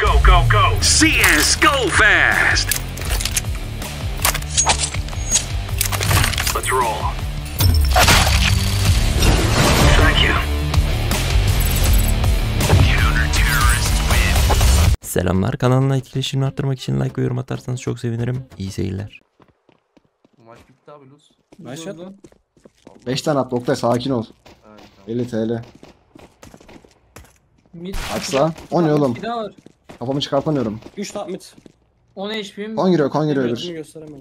Go, go, go. CS, go fast. Let's roll. Thank you. Selamlar, kanalına etkileşimini arttırmak için like ve yorum atarsanız çok sevinirim. İyi seyirler. Maç bitti abi, Luz. Maç oldu. 5 tane at Oktay, sakin ol. Evet, tamam. 50 TL. Mid. Açsa. O ne oğlum? Kafamı çıkartamıyorum. 3 tap mid. 10 HP'm. Kon giriyor, kon giriyor. Bir gösteremem.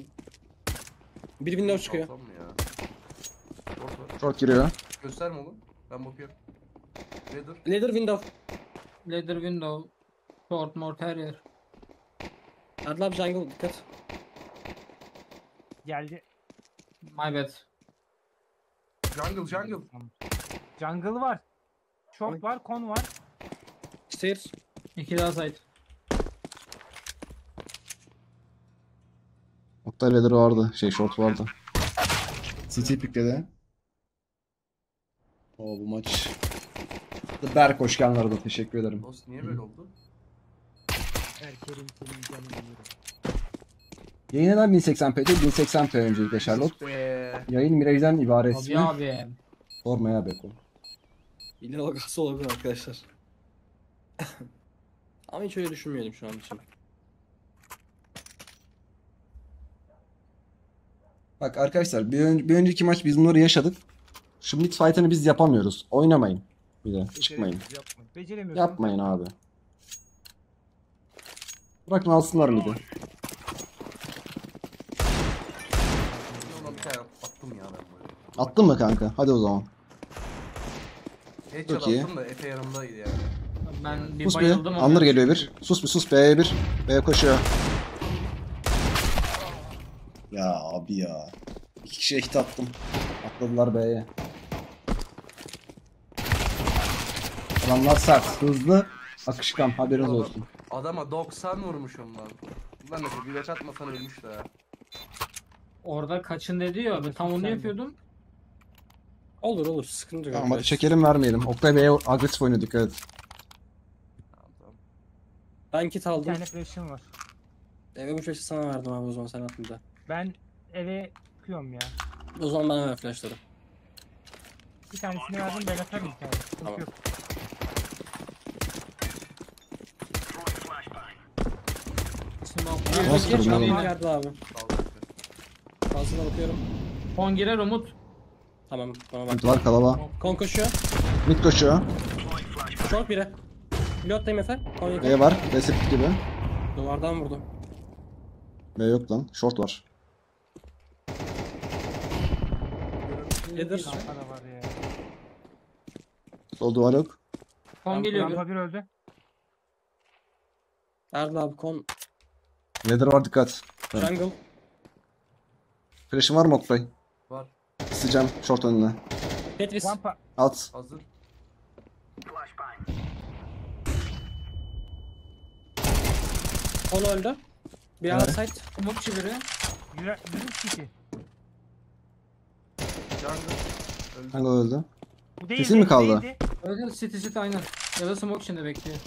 Bir window çıkıyor. Short giriyor. Gösterme oğlum. Ben bakıyorum. Ladder. Ladder window. Ladder window. Short mort her yer. Adil abi jungle dikkat. Geldi. My bad. Jungle, jungle. Jungle var. Short var, kon var. Stairs. İki daha side. Oktay ladder vardı. Şey short vardı. CT pikledi. Oo bu maç. Berk hoş geldin arada, teşekkür ederim. Dost niye böyle oldu? Erkerim senin canını. Yayın neden 1080p'de? 1080p öncelikle Charlotte. Yayın mirajdan ibaret. Abi mi? Abi. Sorma ya Beko. Yine alakası olabilir arkadaşlar. Ama hiç öyle düşünmeyelim şu an için. Bak arkadaşlar bir önceki maç biz bunları yaşadık. Şu mid fight'ını biz yapamıyoruz. Oynamayın. Bir de çıkmayın. Yapmayın abi. Bırakın alsınlar mıydı? Attın mı kanka? Hadi o zaman. Çok iyi. Ben sus bir. Anlar geliyor bir. Sus bir, sus B'ye bir. B'ye koşuyor. Ya abi ya. İki kişiye hit attım. Atladılar B'ye. Adamlar sert, hızlı, akışkan, haberiniz olsun. Adama 90 vurmuşum lan. Bunlar nasıl güleç atmasan ölmüşler ha. Orada kaçın dedi ya, ben tam onu yapıyordum. Olur olur, sıkıntı yok. Ama hadi çekelim, vermeyelim. Oktay Bey'e agresif oynadık, dikkat et. Ben kit aldım. Bir tane flash'ım var. Eve bu flash'ı sana verdim abi, o zaman sen atın da. Ben eve kıyıyorum ya. O zaman ben eve flash'ladım. Bir tanesini verdim, ben atarım bir tane. Tamam. Yok. Nasıl kırdım oğlum? Fazla bakıyorum. Kon girer Umut. Tamam bana bak. Var kalala. Kon koşuyor. Mid koşuyor. Çok biri. Pilotlayım efendim. B var. Resip gibi. Duvardan vurdum. B yok lan. Short var. Nedir? Sol duvar yok. Kon geliyor. Rampa bir öldü. Erdal abi kon. Nedir var dikkat. Jungle. Flash'ın var mı Oktay? Var. Sıcam short önüne. Tetris. At. Hazır. Onu öldü. Bir ara site. Umut çeviriyor. Yürü kişi. Jungle öldü. Kesin mi kaldı? Öldü. Sit aynen. Ya da smoke içinde bekliyor.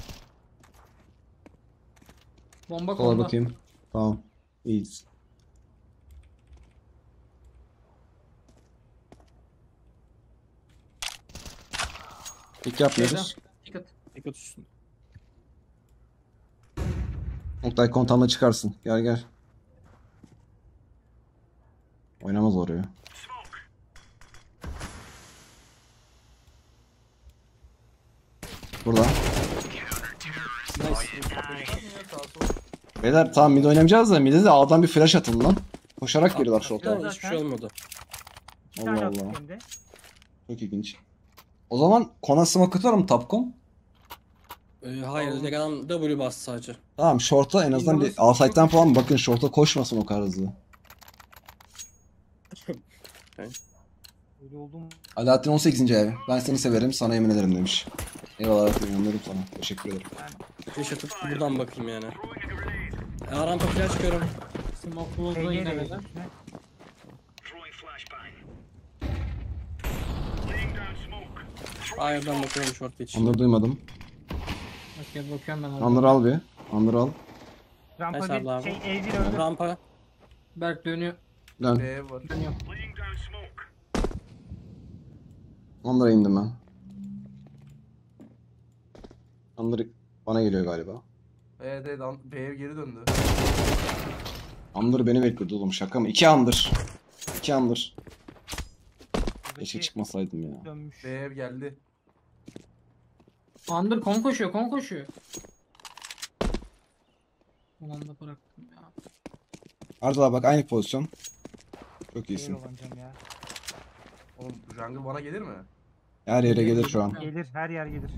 Bomba kola bakayım. Tamam. İyiyiz. Pik yapmıyoruz. Dikkat üstüne. Oktay kontağına çıkarsın. Gel gel. Oynamaz oraya. Burada. Beyler tamam mid oynamayacağız da mid'e de A'dan bir flash atın lan. Koşarak giriyorlar short'a. Hiçbir şey olmadı. Allah Allah. Çok ilginç. O zaman Kon'a smoke atarım Tapcom. Hayır tek adam W bastı sadece. Tamam short'a en azından bir outside'den falan bakın, short'a koşmasın o kadar hızlı. Alaaddin 18. evi. Ben seni severim, sana yemin ederim demiş. Eyvallah Alaaddin, yanlarım sana. Teşekkür ederim. Flash atıp buradan bakayım yani. Rampa flash görüyorum. Smoke'lu yine böyle. Hayır ben bakıyorum short için. Onları duymadım. Bakıyorum ben. Onları al bir. Andır al. Rampa değil, şey E1 öldü. Rampa. Berk dönüyor. Dön. Dönüyor. Andır indim ben. Andır bana geliyor galiba. Evet evet, B'ye geri döndü. Andır beni bekliyordu oğlum, şaka mı? 2 Andır. 2 Andır. Keşke çıkmasaydım ya. Dönmüş. B'ye geldi. Andır kon koşuyor, kon koşuyor. Ulan da bıraktım ya. Arda bak, aynı pozisyon. Çok iyisin. Oğlum jungle bana gelir mi? Her yere gelir şu an. Gelir, her yer gelir.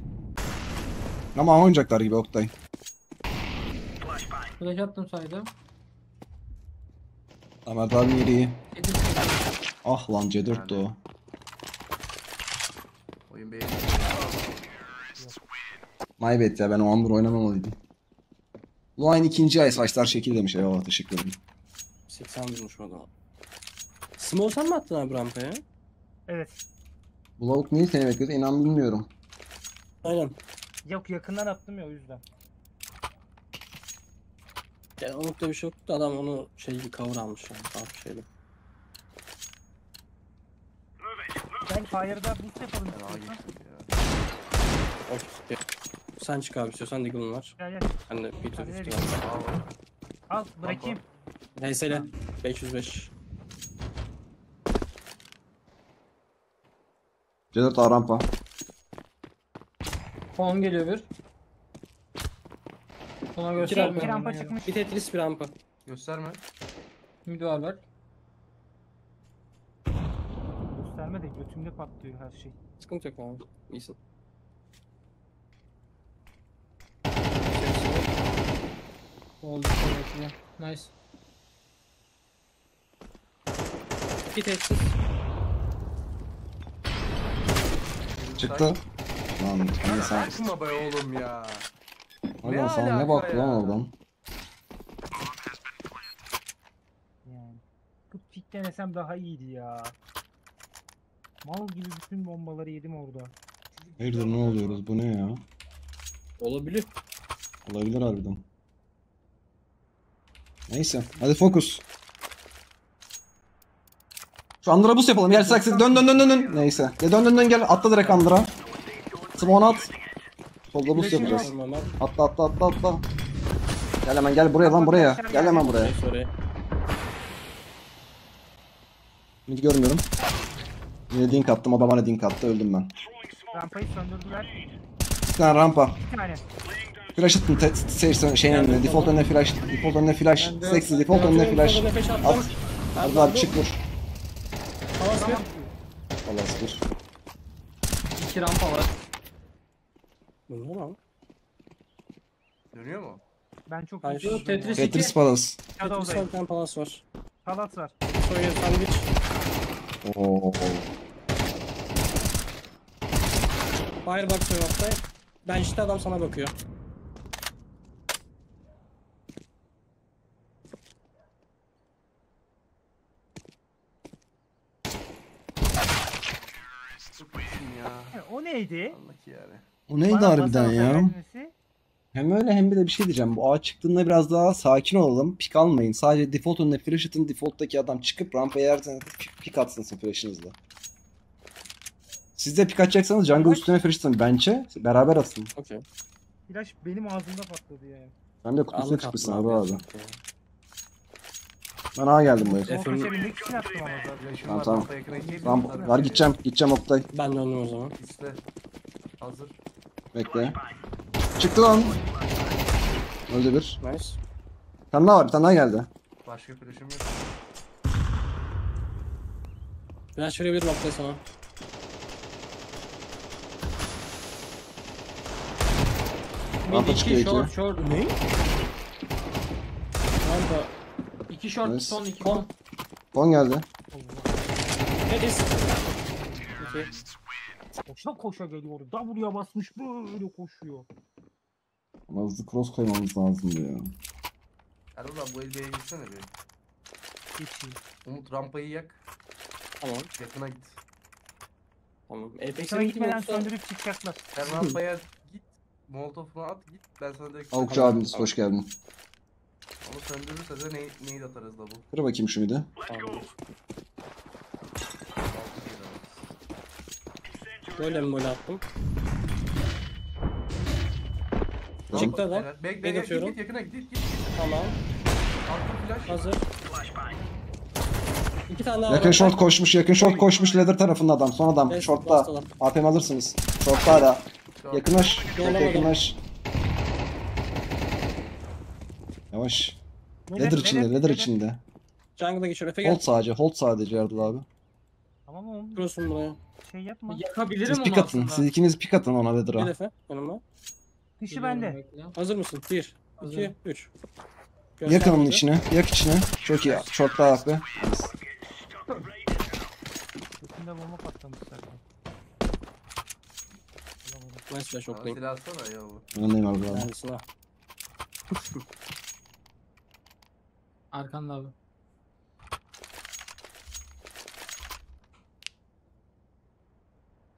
Ama oynayacaklar gibi Oktay. Flash attım saydım. Ama daha bir iyi. Ah lan C4'tü o. Oyun bey. Maybet ya, ben o Andır oynamamalıydım. Line ikinci ay saçlar şekil demiş, eyvallah teşekkür ederim. 80 durmuş o da. Small sen mi attın abi rampaya? Evet. Bu lavuk niye seni bekliyordu, inan bilmiyorum. Aynen. Yok yakından attım ya, o yüzden. Yani o nokta bir şey yoktu, adam onu şey gibi cover almış yani, daha bir şeyle. Ben fire'da boost yapalım. Ya. Sen çık abi istiyorsan, Diggle'ın var. Gel gel. Ben de bir tür üstüne al. Al bırakayım. Neyseyle 505. C4 A rampa. Kon geliyor bir. Kona göstermiyorum. İki rampa çıkmış. Bir Tetris bir rampa. Gösterme. Müdüvar var. Gösterme de götümde patlıyor her şey. Sıkıntı yok abi. İyisin. Oldu sonrasında. Nice. İki testsiz. Çıktı. Lan neyse. Bakma be oğlum ya. Aynen sana ne baktı lan oradan. Yani. Bu pik denesem daha iyiydi ya. Mal gibi bütün bombaları yedim orada. Hayırdır ne oluyoruz, bu ne ya? Olabilir. Olabilir harbiden. Neyse hadi fokus. Şu Andır'a boost yapalım. Yersiz aksız dön. Neyse. Ya dön gel, atla direkt Andır'a. Smoke at. Solda boost yapacağız. Atla. Gel hemen gel buraya lan buraya. Gel hemen buraya. Hiç görmüyorum. Yine dink attım, adam bana dink attı, öldüm ben. Rampayı söndürdüler. Bir tane rampa. Bir tane. Flash attım, şeyin önüne, default önüne flash, seksiz default önüne flash. At, Arda abi çık vur. Allah sıkır. İki rampa var. Dönüyor mu? Dönüyor mu? Ben çok üzüldüm. Tetris Palas. Tetris Palas var. Palas var. Soya sandviç. Ooo. Firebox Oktay. Ben işte adam sana bakıyor. O neydi? O neydi bana harbiden ya? Vermesi? Hem öyle hem bir de bir şey diyeceğim. Bu A çıktığında biraz daha sakin olalım. Pik almayın. Sadece default önüne flash atın. Default'taki adam çıkıp rampaya yersen pik atsın flash'ınızla. Siz de pik atacaksanız jungle üstüne flash atın. Bench'e beraber atın. Okay. Flash benim ağzımda patladı yani. Ben de kutusuna çıkmışsın abi orada. Ben A geldim bu herif. Tamam. Var gideceğim Oktay. Ben de öldüm o zaman. İşte. Hazır. Bekle. Çıktı lan. Öldü bir. Nice. Bir tane daha var, bir tane daha geldi. Başka flash'ım yok. Ben şuraya bir Oktay sana. Rampa çıkıyor iki. Ne? Rampa. 2 short, nice. Son 2 kon. Kon geldi. Hedis. Koşa geliyor. W'ya basmış böyle koşuyor. Ama hızlı cross koymamız lazımdı ya. Erdoğan bu elbeye gitsene be. Geçeyim. Umut rampayı yak. Tamam. Yakına git. Tamam. Sana gitmeden söndürüp çıkacaklar. Sen rampaya git. Molotof'unu at git. Ben sana direkt... Avukçu abimiz hoş geldin. Onu söndürürse de neyi atarız da bu. Kır bakayım şunu da. Böyle mi böyle attım? Çıktı adam. Bekle git yakına git. Tamam. Hazır. İki tane yakın short var. Koşmuş, yakın short koşmuş ladder tarafında adam. Son adam evet, shortta. APM alırsınız. Shortta hala. Yakınlaş, çok yakınlaş. Yavaş. Ladder içinde, ladder içinde. Jungle'a geçiyor, Efe gel. Hold sadece Erdal abi. Tamam oğlum. Dursun buraya. Şey yapma. Yakabilirim onu aslında. Siz ikiniz pik atın ona ladder'a. Gel Efe, yanıma. Kışı bende. Hazır mısın? 1, 2, 3. Yakın içine, yak içine. Çok iyi, shortta abi. Üstünde bomba patlamış zaten. Ben silah şoklayayım. Silah atsana ya bu. Önleyim abi abi. Silah. Arkanda abi.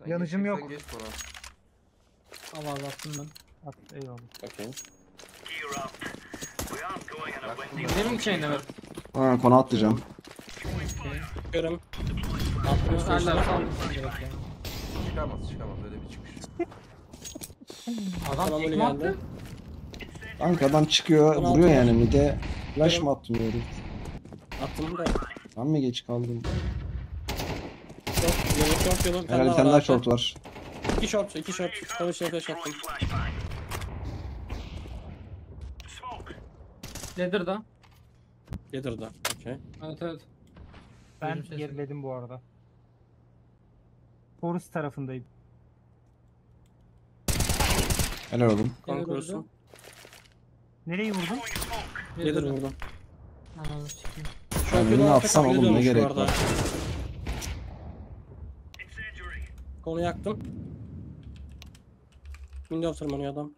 Yanıcım yok. Ama attım ben. At, eyvallah. Okay. Benim içeyinde mi? Haa, konu atlayacağım. Görüm. Çıkamaz öyle bir çıkış. Adam tekme attı. Kanka adam çıkıyor, vuruyor yani mide. Flash mı attım öyle? Attım da. Ben mi geç kaldım? Çok. Herhalde bir tane daha short var. İki short. Tabii şey flash attım. Ladder'da. Okay. Evet. Ben geriledim bu arada. Forest tarafındayım. Helal oğlum. Konkursun. Nereyi vurdun? Nedir vurdum? Ananı sikeyim. Şampiyonu atsam oğlum ne gerek var? Kolu yaktım. Window tırmanıyor adam.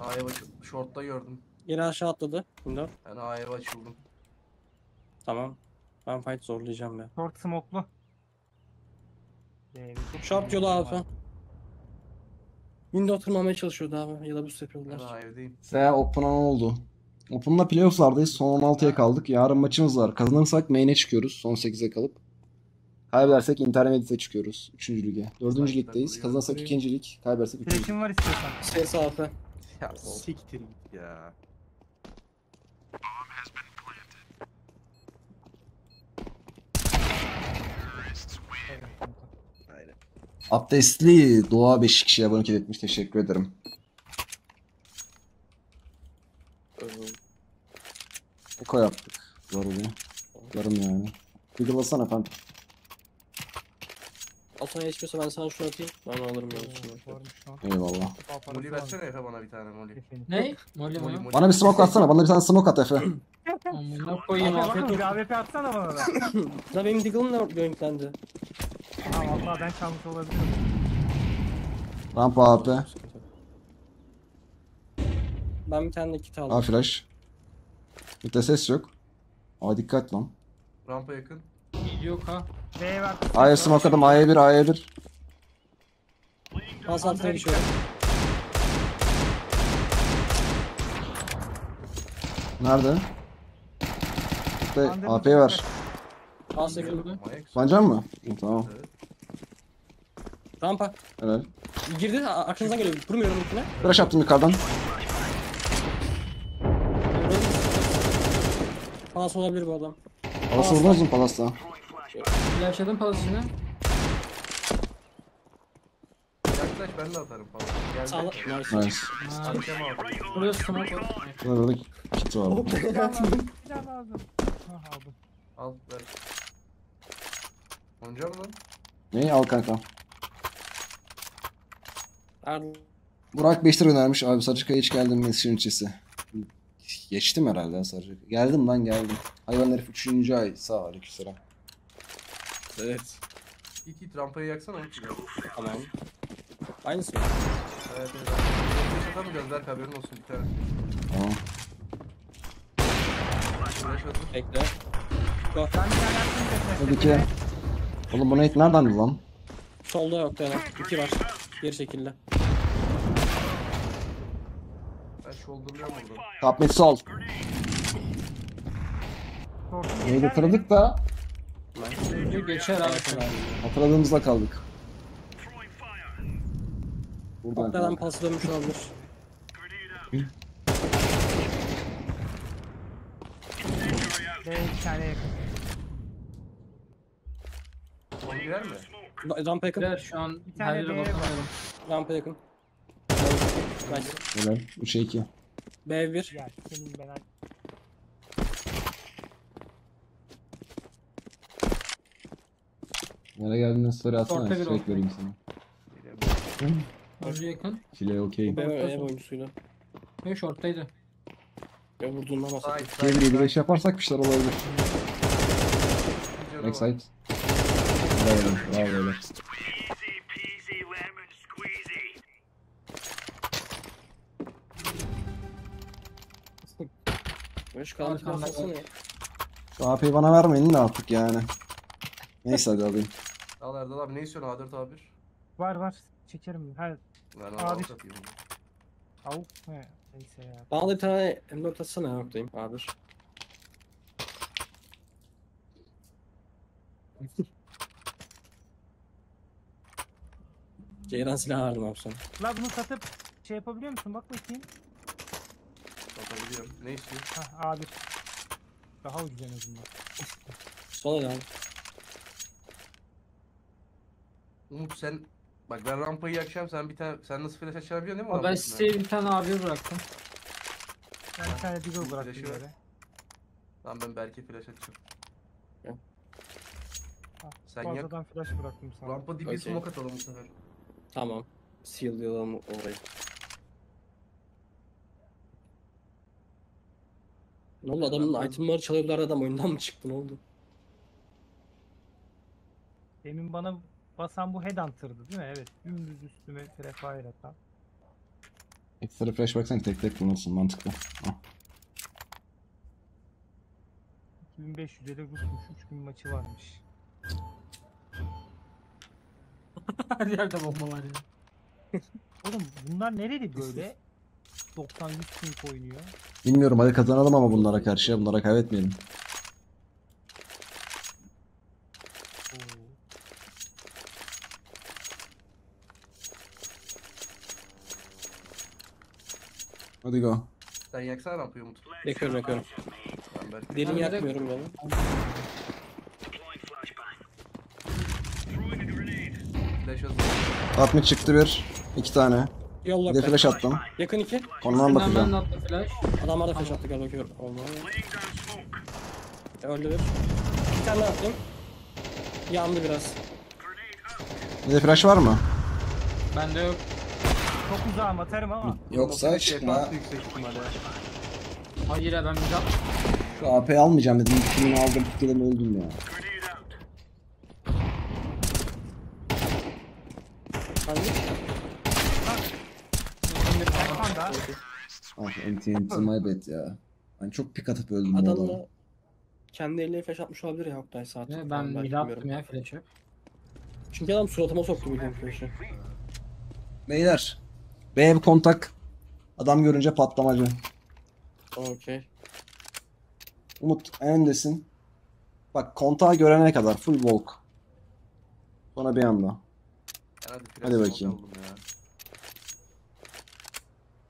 A'ya bakıp short'ta gördüm. Yine aşağı atladı. Window. Ben A'ya açıldım. Tamam. Ben fight zorlayacağım ya. Short smoke'lu. Short yolu alfa. Window tırmanmaya çalışıyordu abi ya da boost yapıyorlar. Sen Open'a ne oldu? Open'la playoff'lardayız. Son 16'ya kaldık. Yarın maçımız var. Kazanırsak main'e çıkıyoruz. Son 8'e kalıp. Kaybedersek intermediate'e çıkıyoruz. 3. lige. 4. ligdeyiz. Kazanırsak 2. lig. Kaybedersek 3. lig. Kim var istiyorsan? Ses alfa. Ya siktir git ya. Abdestli Doğa Beşiktaş'a abone etmiş. Teşekkür ederim. Eko yaptık. Yarım yani. Gıdılasana efendim. Altına geçmiyorsa ben sana şunu atayım. Ben alırım yolunu. Eyvallah. Molly versene Efe bana bir tane Molly. Ne? Molly. Bana bir smoke atsana. Bana bir tane smoke at Efe. Amına koyayım. Bir AWP atsana bana da. Da benim Diggle'ım da görüntülendi. Vallahi ben çalmış olabilirim. Rampa AP. Ben bir tane de kit aldım. A flash. Bir de ses yok. A dikkat lan. Rampa yakın. Yok ha. B'ye ver. A'ya smoke adım. A'ya 1. Pas altına düşüyorum. Nerede? İşte AP'yi ver. Pas yakın. Bancan mı? Tamam. Rampa. Evet. Girdi, arkanızdan geliyor. Vurmuyorum üstüne. Flash attım yukarıdan. Palas olabilir bu adam. Palas vurdunuz mu Palas'la? Flashladım Palas'ını. Yaklaş ben de atarım Palas'ı. Nice. Buraya smoke var. Burada kit var. Silah lazım. Aldım. Al ver. Onca mı lan? Neyi al kanka? Burak 5 lira önermiş abi. Sarıcıkaya hiç geldim mi sizin içesi? Geçtim herhalde Sarıcıkaya. Geldim. Hayvan herif 3. ay. Sağ ol. Aleykümselam. Evet. İlk rampayı yaksana. Tamam. Aynısı mı? Evet. Flash atamayacağız Berk, haberin olsun bir tane. Tamam. Flash atın. Bekle. Hadi ki. Oğlum bu nade nereden lan? Solda yok yani. 2 var. Geri şekilde. Shoulder'la vurdum. Top mid sol. Neyi getirdik da? Geçer abi. Hatırladığımızda kaldık. Buradan kaldık. Pas dönmüş olabilir. Girer mi? Rampa yakın. Girer şu an. Her yere bakamıyorum. Rampa yakın. Nice. Helal. 3-2. B1. Ya senin ben... Nereye geldiğinde sarı atsana. Sürekli vereyim sana. Oraya yakın. Kile okey. B oyuncusuyla. Ve shorttaydı. Ya vurduğunda basar. Devriye bir eş yaparsak bir şeyler olabilir. Backside. Bravo öyle. Şu AP'yi bana vermeyin ne yaptık yani. Neyse hadi alayım. Al Erdal abi ne istiyorsun A4 A1? Var var çekerim. Her... Ver abi. Avuk ne? Neyse ya. Bana bir tane M4 atsana noktayım A1. Ceyran silahı aldım abi sana. La bunu satıp şey yapabiliyor musun? Bak bakayım. Satabiliyorum. Ne istiyorsun? Hah A1. Daha ucuz en azından. Sol ya. Umut sen bak ben rampayı yakacağım sen bir tane sen nasıl flash açabiliyorsun değil mi? Ben size bir tane abi bıraktım. Ben bir tane digo bıraktım böyle. Tamam ben belki flash açacağım. Gel. Sen fazladan flash bıraktım sana. Rampa dibi smoke atalım bu sefer. Tamam. Seal diyorlar orayı. Ne oldu adamın itemları çalıyorlar adam oyundan mı çıktı ne oldu? Demin bana basan bu headhunter'dı değil mi? Evet. Dümdüz üstüme refire atan. Ekstra flash baksan tek tek bulunsun mantıklı. Hah. 2500'e de Rusmuş 3000 maçı varmış. Her yerde bomba var ya. Oğlum bunlar nereli böyle? 90 ping oynuyor. Bilmiyorum hadi kazanalım ama bunlara karşı bunlara kaybetmeyelim. Hadi go. Sen yaksana rampayı Umut. Yakıyorum. Derin yakmıyorum ben. At mı çıktı bir? 2 tane. Yolla bir de flash attım. Yakın 2. Ondan bakacağım. Adamlara flash attı gel bakıyorum. Öldü bir. 2 tane attım. Yandı biraz. Bir de flash var mı? Bende yok. Çok uzağım atarım ama. Yoksa çıkma. Hayır ya ben bir daha. Şu AP'yi almayacağım dedim. Kimin aldım kimin öldüm ya. Ah MTNT my bad ya. Ben çok pik atıp öldüm bu adamı. Adamla kendi eline flash atmış olabilir ya Oktay saat. Ben mid attım ya flash'ı. Çünkü adam suratıma soktu bildiğim flash'ı. Beyler. B bir kontak. Adam görünce patlamacı. Okey. Umut en öndesin. Bak kontağı görene kadar full walk. Bana bir anda. Hadi bakayım.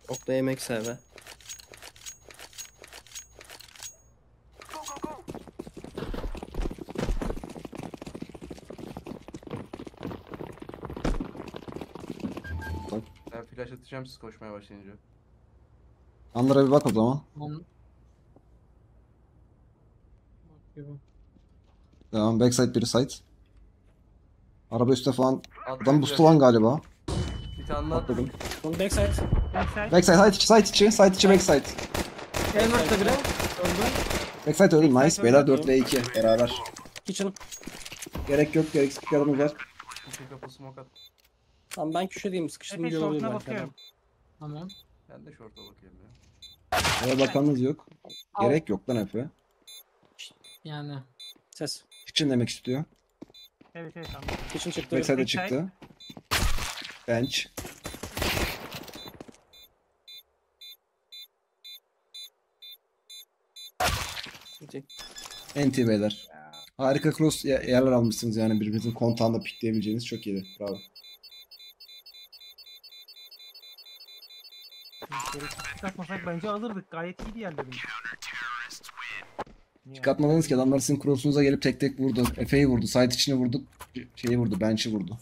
Okta yemek serve. Ben flash atacağım siz koşmaya başlayınca. Anlara bir bak o zaman. Tamam backside biri side. Araba üstte falan. Adam boost olan galiba. Bir tane atladım. Backside. Backside, side içi, backside. Elmak'ta biri. Backside öldü, nice. Beyler 4v2 beraber. Kitchen. Gerek yok, gerek sıkıyorum ver. Tamam ben köşedeyim, sıkıştım diye oluyor bakıyorum. Tamam. Ben de short'a bakıyorum ya. Oraya bakanınız yok. Gerek yok lan Efe. Yani. Ses. Kitchen demek istiyor. Evet evet tamam. Kitchen çıktı. Backside'e çıktı. Bench. Enti. Enti beyler. Harika cross yerler almışsınız yani, birbirinizin kontağında pikleyebileceğiniz çok iyiydi. Bravo. Çıkartmasak bence alırdık. Gayet iyiydi yerlerim. Çıkartmadınız ki, adamlar sizin cross'unuza gelip tek tek vurdu. Efe'yi vurdu, site içine vurdu, şeyi vurdu, bench'i vurdu.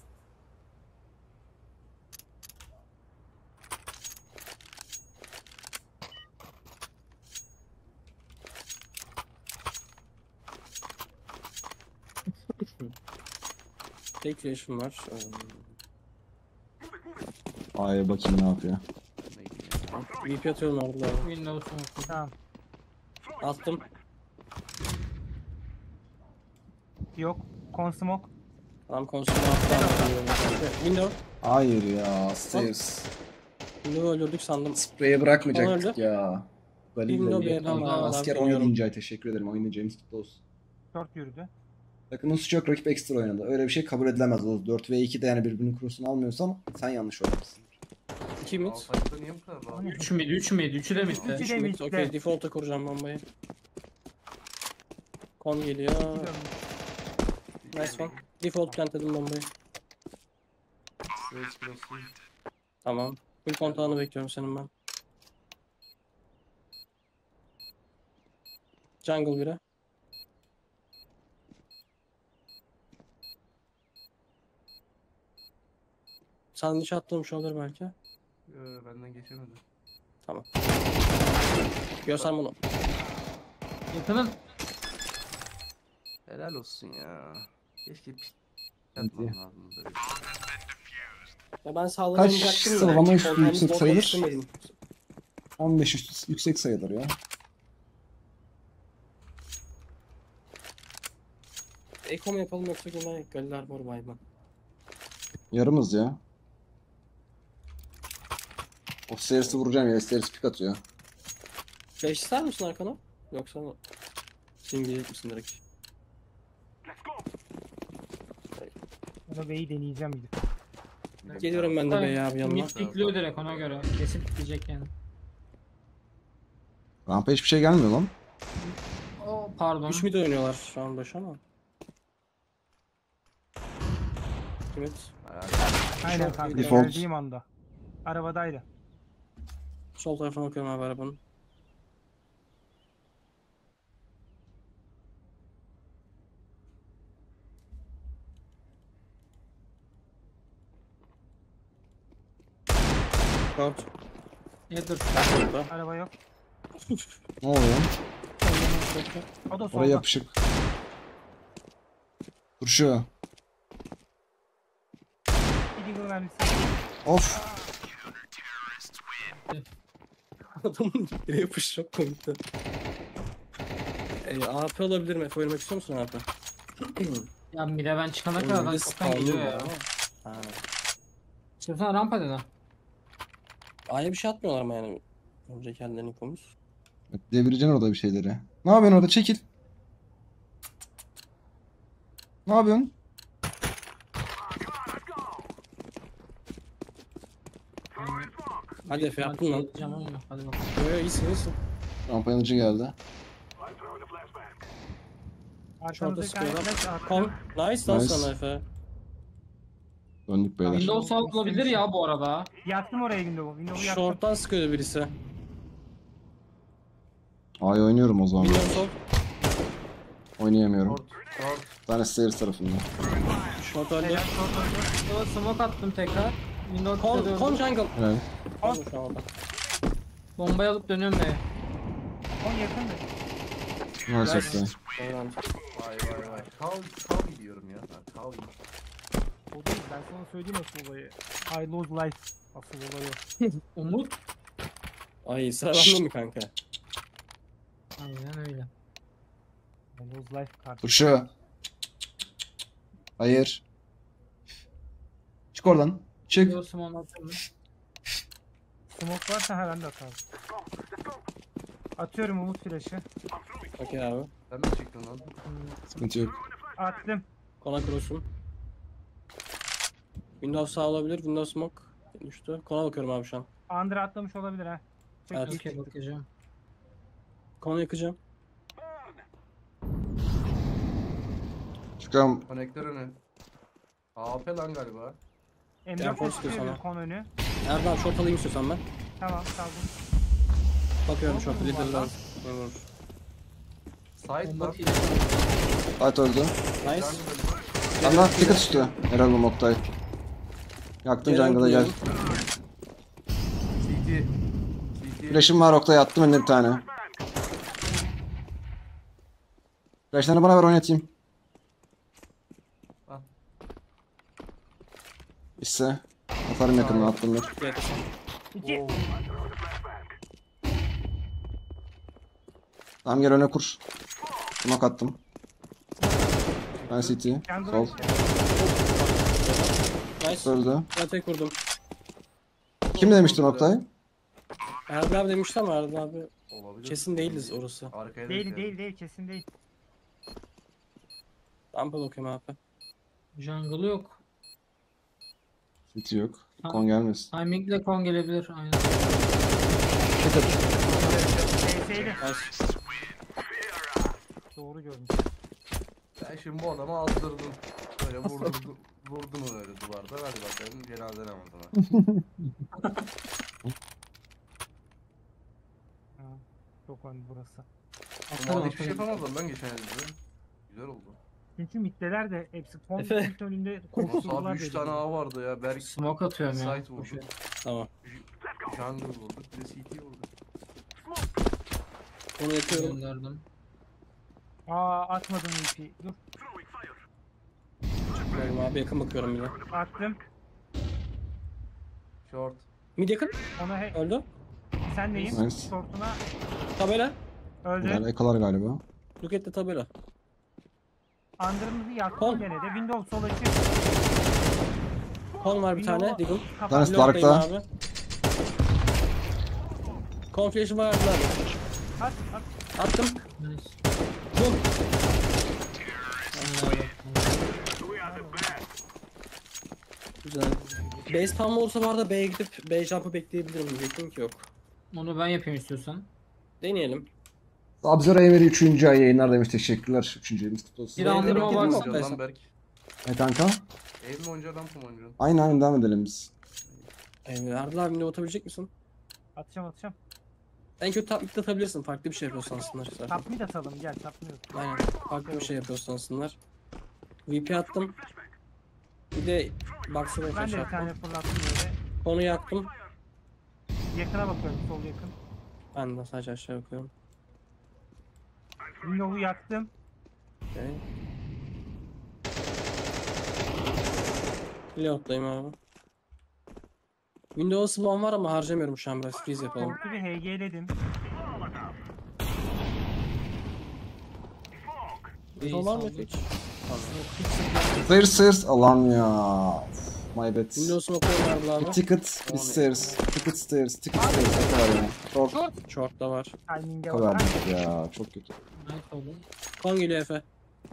Tek flash'ım var. Ay bakayım ne yapıyor. VP atıyorum orada. Tamam. Attım. Yok. Consmoke. Tamam, consmoke attım. Window. Hayır ya. Stairs. Window'u öldürdük sandım. Spray'e bırakmayacaktık ya. Asker 17. ay teşekkür ederim. Oynayacağımız kutlu olsun. 4 yürüdü. Takımın suçu yok, rakip ekstra oynadı. Öyle bir şey kabul edilemez. 4v2'de yani birbirinin cross'unu almıyorsan sen yanlış oynamışsın. 2 mid. 3 mid, 3 mid, 3'ü de mid. 3 mid, okey. Default'a kuracağım bombayı. Kon geliyor. Nice one. Default plantladım bombayı. Tamam. Full kontağını bekliyorum senin ben. Jungle 1'e. Sandviç atlamış olur belki. Benden geçemedi. Tamam. Görsen bunu. Yatının. Helal olsun ya. Keşke bir şey lazım. Ya ben sağlanacaktım. Kaç sıralama üstü yüksek sayılır? 15 üstü yüksek sayılır ya. Eko mu yapalım yoksa günler ekgaliler var bayman. Yarımız ya. O serisi vuracağım ya, serisi pik atıyor. Flash ister misin arkana? Yoksa singleyecek misin direkt? Ona B'yi deneyeceğim gidip. Geliyorum ben de B'ye abi yanına. Mid pikliyor direkt ona göre, kesin pikleyecek yani. Rampa hiçbir şey gelmiyor lan. Oh, pardon. 3 mid oynuyorlar şu an boş ama. Evet. Aynen kanka, geldiğim anda. Arabadaydı. Sol tarafına bakıyorum abi arabanın. Kort. Nedir? Araba yok. Ne oluyor? O da solda. Oraya yapışık. Kurşu. Of. Adamın yere yapışı çok komikti. AP olabilir mi? Efe oynamak istiyor musun AP? Ya bir de ben çıkana kadar adam kaptan gidiyor ya. Şimdi sana rampa dedi ha. A'ya bir şey atmıyorlar mı yani? Önce kendilerini komuz. Devireceksin orada bir şeyleri. Ne yapıyorsun orada? Çekil. Ne yapıyorsun? Hadi Efe yaptın lan. Hadi bakalım. Yo iyisin iyisin. Rampa yanıcı geldi. Şurada sıkıyor lan. Nice lan sana Efe. Döndük beyler. Windows olabilir ya bu arada. Yaktım oraya Windows'u yaktım. Short'tan sıkıyordu birisi. Ay oynuyorum o zaman. Windows ol. Oynayamıyorum. Bir tane stairs tarafından. Short öldü. Smoke attım tekrar. Kon jungle. Evet. Bombayı alıp dönüyorum be. Kon yakın mı? Gerçekten. Vay vay vay. Kav diyorum ya. Kav. O değil, ben sana söyleyeyim asıl olayı. I lose life. Asıl olayı. Umut. Ay sıralandı mı kanka? Aynen öyle. I lose life kartı. Kuşu. Hayır. Çık oradan. Çık. Smoke varsa her anda atarım. Atıyorum Umut flash'ı. Okey abi. Ben mi çıktım lan? Sıkıntı yok. Attım. Kona cross'um. Windows sağ olabilir. Windows smoke düştü. Kona bakıyorum abi şu an. Andre atlamış olabilir ha. Evet. Okey bakacağım. Kona yakacağım. Çıkalım. Konektör önü. AP lan galiba. Emre post veriyor kon önü. Erdal short alayım istiyorsan ben. Tamam kaldım. Bakıyorum short liderden. Side bak. Side öldü. Nice. Anlat ticket istiyor. Herhalde Moktay. Yaktım jungle'a gel. Flash'ım var Oktay, attım önüne bir tane. Flash'larını bana ver, oynatayım. İşte atarım yakınına, attımlar. Tamam gel öne kur. Smoke attım. Ben CT'yi. Sol. Nice. Öldü. Ben tek vurdum. Kim demiştin Oktay? Erdal abi demişti ama Erdal abi olabilir. Kesin değiliz orası. Değil kesin değil. Dumble okuyum abi. Jungle yok. City yok. Kon gelmez. Timing ile kon gelebilir aynen. Doğru gördüm. Ben şimdi bu adamı aldırdım. Böyle vurdum öyle duvarda. Hadi bakalım cenaze namazına. Çok hani burası. Aslında hiçbir şey yapamadım ben geçen elbise. Güzel oldu. Çünkü mitteler de hepsi ton mit önünde korkusuzlar dedi. 3 tane A vardı ya. Berk smoke atıyorum ya. Site vurdu. Tamam. Jungle vurdu. Bir de CT vurdu. Onu yatıyorum. Gönderdim. Aa atmadım VP. Dur. Çıkıyorum abi, yakın bakıyorum yine. Attım. Short. Mid yakın. Ona öldü. Sen neyin? Nice. Short'una. Tabela. Öldü. Yani ekolar galiba. Look at the tabela. Andırımızı yaktım gene de. Windows sola çık. Kon var bir Windows tane. Diggle. Tanesi Dark'ta. Conflation var abi. At. Attım. Nice. Bum. Güzel. Base spam olursa var da B'ye gidip B jump'ı bekleyebilirim. Bekledim ki yok. Onu ben yapayım istiyorsan. Deneyelim. Abzara Emir 3. ay yayınlar demiş, teşekkürler. 3. ayımız kutlu olsun. Bir anlamı var mı? Kanka. Ev mi oyuncu, adam mı oyuncu? Aynen devam edelim biz. Erdal abi ne atabilecek misin? Atacağım. En kötü top mid atabilirsin, farklı bir şey yapıyorsan aslında. Top mid atalım gel, top mid atalım. Aynen farklı bir şey yapıyorsan aslında. VP attım. Bir de baksana kaç attım. Ben de bir tane fırlattım böyle. Konu yaktım. Yakına bakıyorum, sol yakın. Ben de sadece aşağı bakıyorum. Window'u yaktım. Okay. Reload'dayım abi. Windows'a spawn var ama harcamıyorum şu an, biraz freeze yapalım. Korku bir HG'ledim. Windows var mı hiç? Sıyır Allah'ım ya. My bad. Windows'un okuyorlar abi. Ticket stairs. Ticket stairs. Ne kadar yani? Short da var. Kadar ya, çok kötü. Kon geliyor Efe.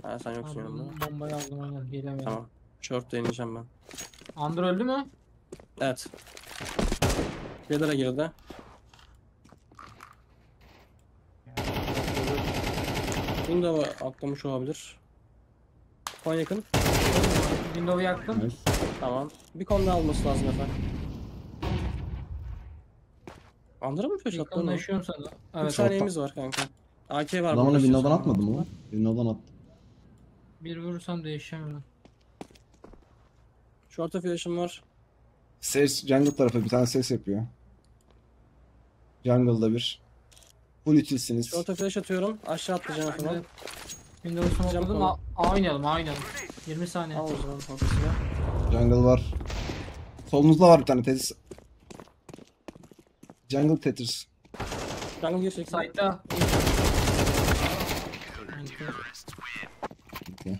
Ha sen yoksun yanımda. Bombayı aldım aynen, gelemedim. Tamam. Short'ta ineceğim ben. Andro öldü mü? Evet. Redara girdi. Bunu da atlamış olabilir. Kon yakın. Windows'u yaktım. Evet. Tamam. Bir kon daha alması lazım efendim. Andırır mı köşe attığını? Anlaşıyorum sana. Evet. 3 saniyemiz var kanka. AK var. Lan onu Windows'dan atmadım mı? Windows'dan attım. Bir vurursam değişemem. Short'a flash'ım var. Ses jungle tarafı bir tane ses yapıyor. Jungle'da bir. Full itilsiniz. Short'a flash atıyorum. Aşağı atlayacağım falan. Windows'u atladım. Oynayalım. 20 saniye. Al o zaman fantasiye. Jungle var. Solunuzda var bir tane tesis. Jungle Tetris. Jungle girsek site'da.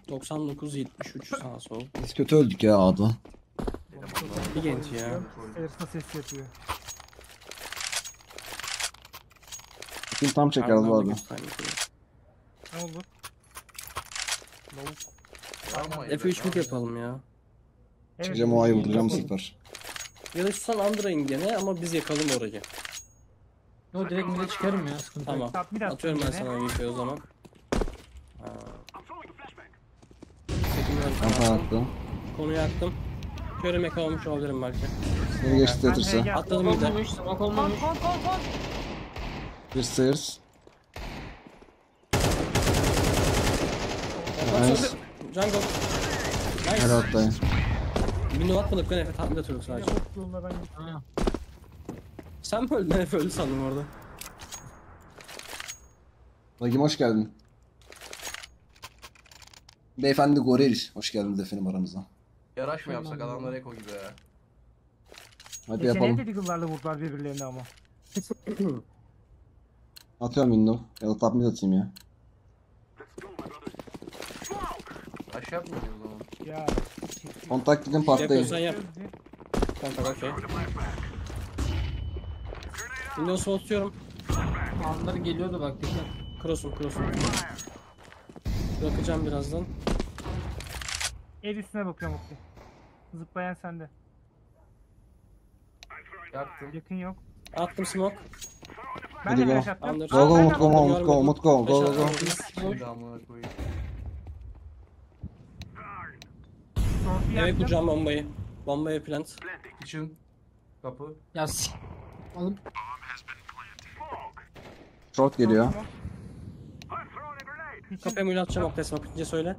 99-73 sağa sol. Biz kötü öldük ya A'da. Bir genç ya. Ersa ses yapıyor. Şimdi tam çekeriz bu arada. Ne oldu? F3 mid yapalım ya. Evet. Çıkacağım o A'yı vuracağım sıfır. Ya da şu son Andra'yın gene ama biz yakalım orayı. Yo direkt mid'e çıkarım ya, sıkıntı yok. Tamam atıyorum ben sana VP o zaman. Rampa attım. Konuyu attım. Şöyle meka olmuş olabilirim belki. Seni geçti Tetris'e. Atladım bir de. Kon. Bir stairs. Nice. Jungle. Nice. Her atlayın. Window atmadık ben Efe tahmin atıyorduk sadece. Sen mi öldün? Ben Efe öldü sandım orada. Lagim hoş geldin. Beyefendi Goril. Hoş geldiniz efendim aramıza. Yaraş mı yapsak adamlar eko gibi ya. Hadi yapalım. Geçen evde Deagle'larla vurdular birbirlerini ama. Atıyorum window. Ya da top mid atayım ya. Aşağı yapmıyor o zaman. Ya. Kontak gidin patlayın. Kontak okey. Window sol tutuyorum. Anlar geliyordu bak dikkat. Cross'um. Bakacağım birazdan. El üstüne bakıyorum okey. Zıplayan sende. Yaktım. Yakın yok. Attım smoke. Ben de flash attım. Go Umut go. Evet kuracağım bombayı. Bombaya plant. İçin. Kapı. Yaz. Alın. Short geliyor. Kapıya mühür atacağım Oktay. Bakınca söyle.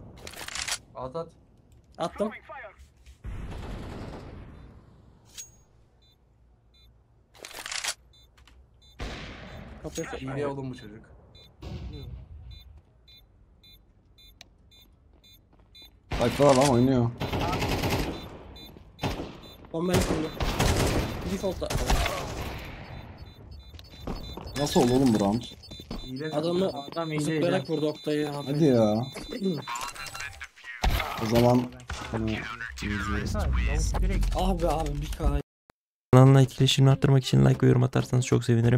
At. Attım. Kapıya söyle. İyi oğlum bu çocuk. Ayıplar lan oynuyor. Bombayı kurdu. Default'ta. Nasıl oldu oğlum bu round? Adam zıplayarak vurdu Oktay'ı. Hadi ya. O zaman... Abi bir kay. Kanalına etkileşimini arttırmak için like ve yorum atarsanız çok sevinirim.